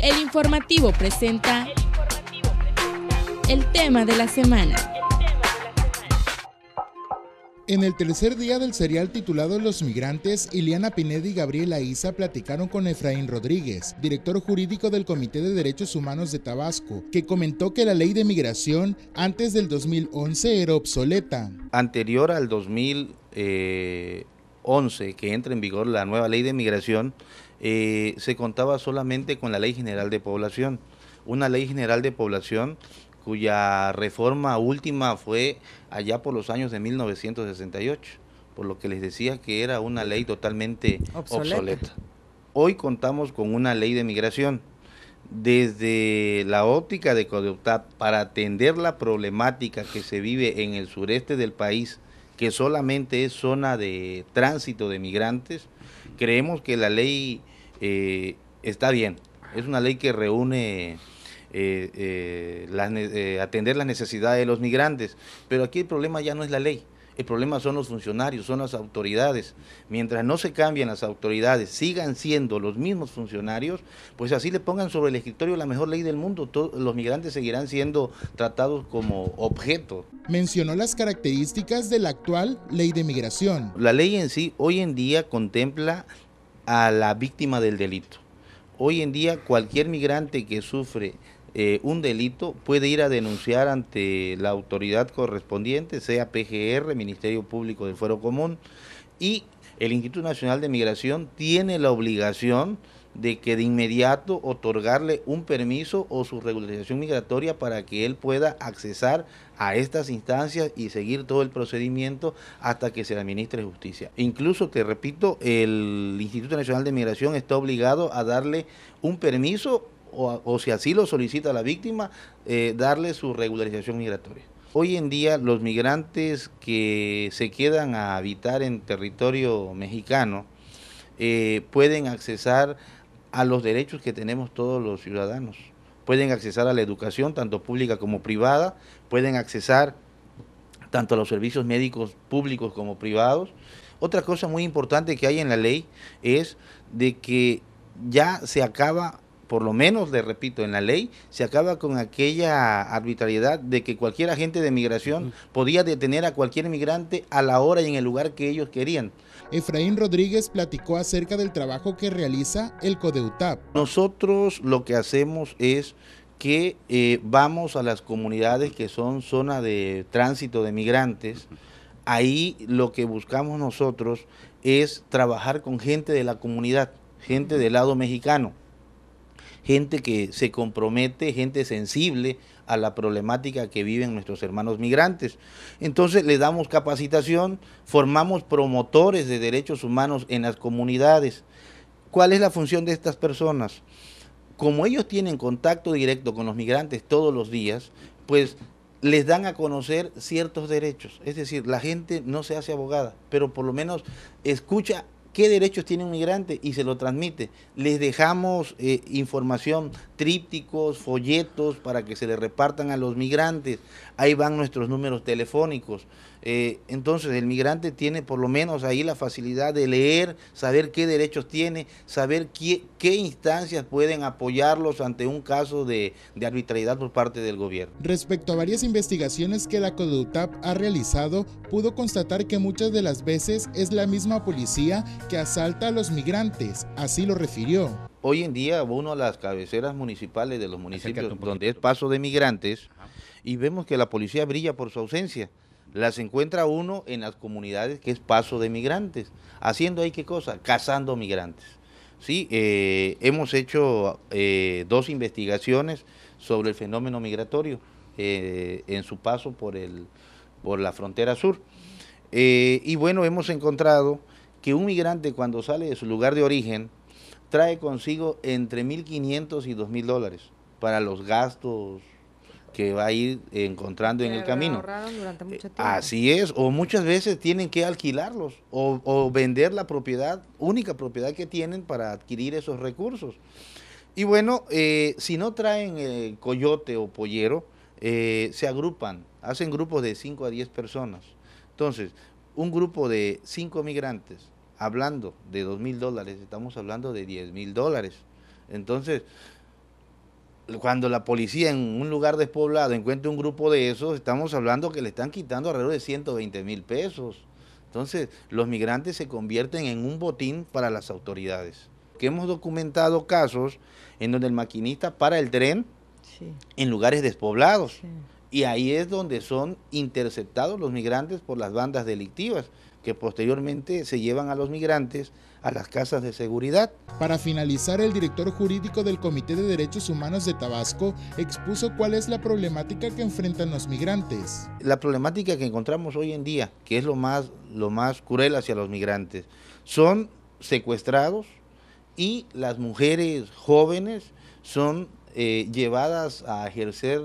El informativo presenta el tema de la semana. En el tercer día del serial titulado Los Migrantes, Ileana Pineda y Gabriela Isa platicaron con Efraín Rodríguez, director jurídico del Comité de Derechos Humanos de Tabasco, que comentó que la ley de migración antes del 2011 era obsoleta. Anterior al 2011, que entra en vigor la nueva ley de migración, se contaba solamente con la Ley General de Población. Una Ley General de Población cuya reforma última fue allá por los años de 1968, por lo que les decía que era una ley totalmente obsoleta. Hoy contamos con una ley de migración. Desde la óptica de CODEHUTAB, para atender la problemática que se vive en el sureste del país, que solamente es zona de tránsito de migrantes, creemos que la ley está bien. Es una ley que reúne atender las necesidades de los migrantes, pero aquí el problema ya no es la ley, el problema son los funcionarios, son las autoridades. Mientras no se cambien las autoridades, sigan siendo los mismos funcionarios, pues así le pongan sobre el escritorio la mejor ley del mundo, los migrantes seguirán siendo tratados como objeto. Mencionó las características de la actual ley de migración. La ley en sí hoy en día contempla a la víctima del delito. Hoy en día cualquier migrante que sufre un delito puede ir a denunciar ante la autoridad correspondiente, sea PGR, Ministerio Público del Fuero Común, y el Instituto Nacional de Migración tiene la obligación de que de inmediato otorgarle un permiso o su regularización migratoria para que él pueda accesar a estas instancias y seguir todo el procedimiento hasta que se le administre justicia. Incluso, te repito, el Instituto Nacional de Migración está obligado a darle un permiso o si así lo solicita la víctima, darle su regularización migratoria. Hoy en día los migrantes que se quedan a habitar en territorio mexicano pueden accesar a los derechos que tenemos todos los ciudadanos. Pueden accesar a la educación, tanto pública como privada, pueden accesar tanto a los servicios médicos públicos como privados. Otra cosa muy importante que hay en la ley es de que ya se acaba, por lo menos, le repito, en la ley, se acaba con aquella arbitrariedad de que cualquier agente de migración podía detener a cualquier migrante a la hora y en el lugar que ellos querían. Efraín Rodríguez platicó acerca del trabajo que realiza el CODEHUTAB. Nosotros lo que hacemos es que vamos a las comunidades que son zona de tránsito de migrantes. Ahí lo que buscamos nosotros es trabajar con gente de la comunidad, gente del lado mexicano. Gente que se compromete, gente sensible a la problemática que viven nuestros hermanos migrantes. Entonces les damos capacitación, formamos promotores de derechos humanos en las comunidades. ¿Cuál es la función de estas personas? Como ellos tienen contacto directo con los migrantes todos los días, pues les dan a conocer ciertos derechos. Es decir, la gente no se hace abogada, pero por lo menos escucha qué derechos tiene un migrante y se lo transmite. Les dejamos información, trípticos, folletos para que se le repartan a los migrantes. Ahí van nuestros números telefónicos. Entonces el migrante tiene por lo menos ahí la facilidad de leer, saber qué derechos tiene, saber qué instancias pueden apoyarlos ante un caso de arbitrariedad por parte del gobierno. Respecto a varias investigaciones que la CODEHUTAB ha realizado, pudo constatar que muchas de las veces es la misma policía que asalta a los migrantes, así lo refirió. Hoy en día uno a las cabeceras municipales de los municipios donde es paso de migrantes y vemos que la policía brilla por su ausencia. Las encuentra uno en las comunidades que es paso de migrantes, haciendo ahí qué cosa, cazando migrantes. Sí, hemos hecho dos investigaciones sobre el fenómeno migratorio en su paso por la frontera sur. Y bueno, hemos encontrado que un migrante cuando sale de su lugar de origen trae consigo entre $1,500 y $2,000 para los gastos que va a ir encontrando en el camino. Ahorraron durante mucho tiempo. Así es, o muchas veces tienen que alquilarlos o vender la propiedad, única propiedad que tienen para adquirir esos recursos. Y bueno, si no traen coyote o pollero, se agrupan, hacen grupos de 5 a 10 personas. Entonces, un grupo de 5 migrantes, hablando de $2,000, estamos hablando de $10,000. Entonces, cuando la policía en un lugar despoblado encuentra un grupo de esos, estamos hablando que le están quitando alrededor de 120,000 pesos. Entonces, los migrantes se convierten en un botín para las autoridades. Que hemos documentado casos en donde el maquinista para el tren en lugares despoblados. Sí. Y ahí es donde son interceptados los migrantes por las bandas delictivas, que posteriormente se llevan a los migrantes a las casas de seguridad. Para finalizar, el director jurídico del Comité de Derechos Humanos de Tabasco expuso cuál es la problemática que enfrentan los migrantes. La problemática que encontramos hoy en día, que es lo más cruel hacia los migrantes, son secuestrados y las mujeres jóvenes son llevadas a ejercer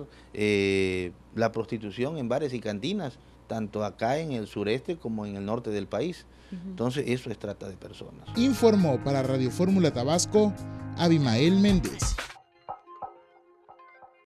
la prostitución en bares y cantinas, tanto acá en el sureste como en el norte del país. Entonces, eso es trata de personas. Informó para Radio Fórmula Tabasco, Abimael Méndez.